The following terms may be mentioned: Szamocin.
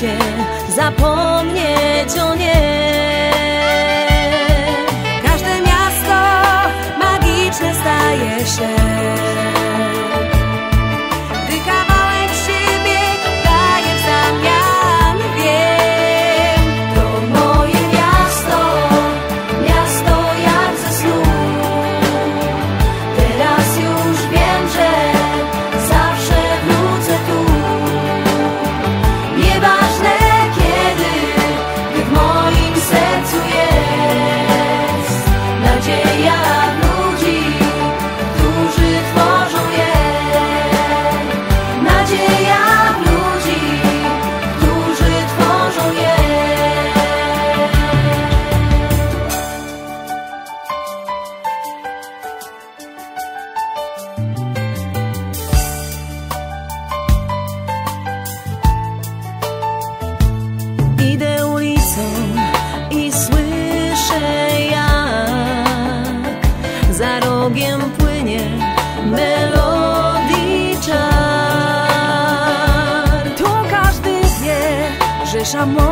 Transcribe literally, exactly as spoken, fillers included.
się zapomnieć o niej. Każde miasto magiczne staje się, gdy kawałek siebie daje w zamian. Wiem, to moje miasto, miasto jak ze snu. Teraz już wiem, że zawsze wrócę tu. Nieważne kiedy, gdy w moim sercu jest nadzieja ludzi, którzy tworzą je. Nadzieja ludzi, którzy tworzą je. Idę ulicą i słyszę, jak za rogiem płynie melodii czar. Tu każdy wie, że Szamocin